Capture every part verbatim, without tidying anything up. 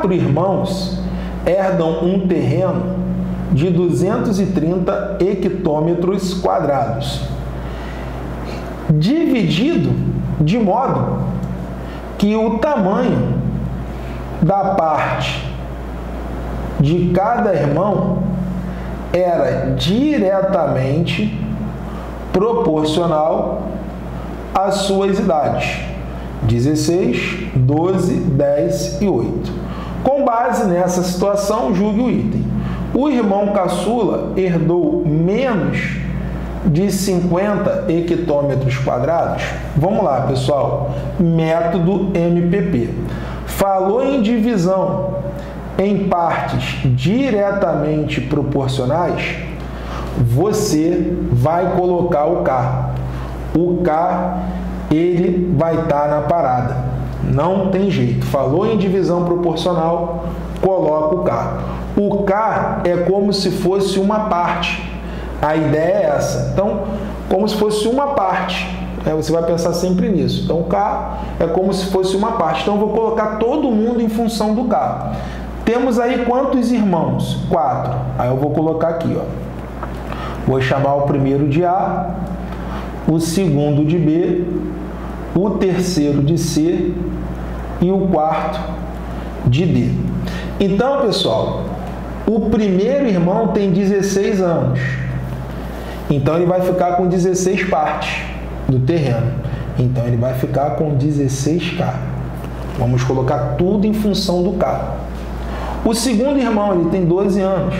quatro irmãos herdam um terreno de duzentos e trinta hectômetros quadrados, dividido de modo que o tamanho da parte de cada irmão era diretamente proporcional às suas idades, dezesseis, doze, dez e oito. Com base nessa situação, julgue o item. O irmão caçula herdou menos de cinquenta hectômetros quadrados? Vamos lá, pessoal. Método M P P. Falou em divisão em partes diretamente proporcionais, você vai colocar o K. O K, ele vai estar na parada. Não tem jeito. Falou em divisão proporcional, coloca o K. O K é como se fosse uma parte. A ideia é essa. Então, como se fosse uma parte. Você vai pensar sempre nisso. Então, o K é como se fosse uma parte. Então, eu vou colocar todo mundo em função do K. Temos aí quantos irmãos? Quatro. Aí eu vou colocar aqui, ó. Vou chamar o primeiro de A, o segundo de B, o terceiro de C e o quarto de D. Então, pessoal, o primeiro irmão tem dezesseis anos. Então, ele vai ficar com dezesseis partes do terreno. Então, ele vai ficar com dezesseis K. Vamos colocar tudo em função do K. O segundo irmão, ele tem doze anos.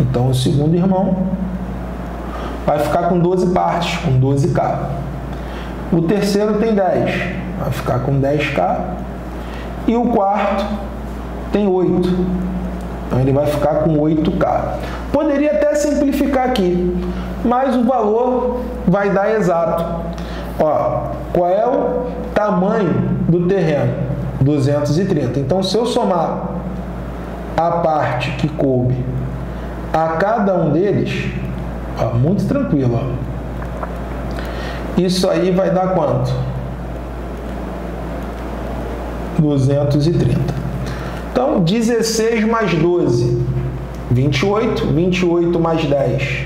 Então, o segundo irmão vai ficar com doze partes, com doze K. O terceiro tem dez, vai ficar com dez K. E o quarto tem oito. Então, ele vai ficar com oito K. Poderia até simplificar aqui, mas o valor vai dar exato. Ó, qual é o tamanho do terreno? duzentos e trinta. Então, se eu somar a parte que coube a cada um deles, ó, muito tranquilo, ó, isso aí vai dar quanto? duzentos e trinta. Então, dezesseis mais doze, vinte e oito. vinte e oito mais dez,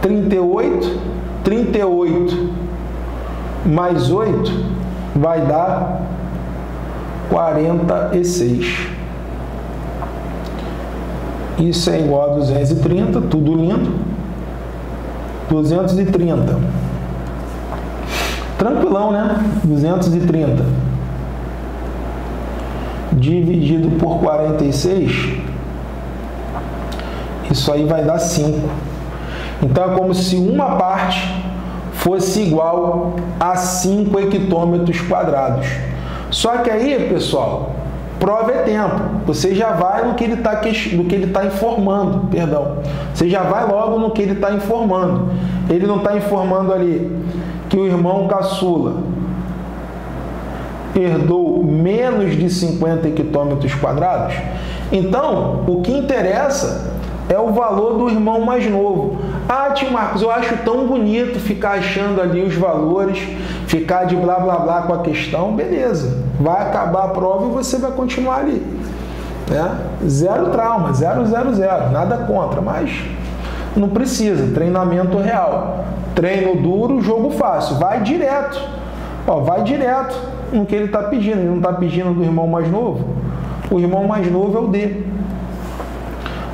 trinta e oito. trinta e oito mais oito vai dar quarenta e seis. Isso é igual a duzentos e trinta, tudo lindo. duzentos e trinta. Tranquilão, né? duzentos e trinta. Dividido por quarenta e seis, isso aí vai dar cinco. Então, é como se uma parte fosse igual a cinco hectômetros quadrados. Só que aí, pessoal, prova é tempo. Você já vai no que ele está tá informando, perdão. Você já vai logo no que ele está informando. Ele não está informando ali que o irmão caçula herdou menos de cinquenta hectômetros quadrados. Então, o que interessa é o valor do irmão mais novo. Ah, tio Marcos, eu acho tão bonito ficar achando ali os valores, ficar de blá, blá, blá com a questão. Beleza, vai acabar a prova e você vai continuar ali. Né? Zero trauma, zero, zero, zero. Nada contra, mas não precisa. Treinamento real. Treino duro, jogo fácil. Vai direto. Ó, vai direto no que ele está pedindo. Ele não está pedindo do irmão mais novo? O irmão mais novo é o D.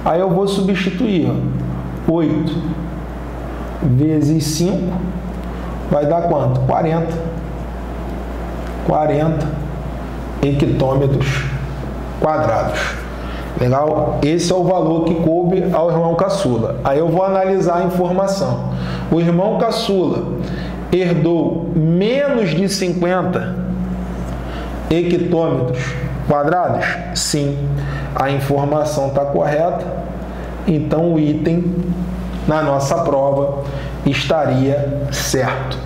Aí eu vou substituir, ó, oito vezes cinco vai dar quanto? quarenta. quarenta hectômetros quadrados. Legal? Esse é o valor que coube ao irmão caçula. Aí eu vou analisar a informação. O irmão caçula herdou menos de cinquenta hectômetros quadrados? Sim. A informação está correta, então o item na nossa prova estaria certo.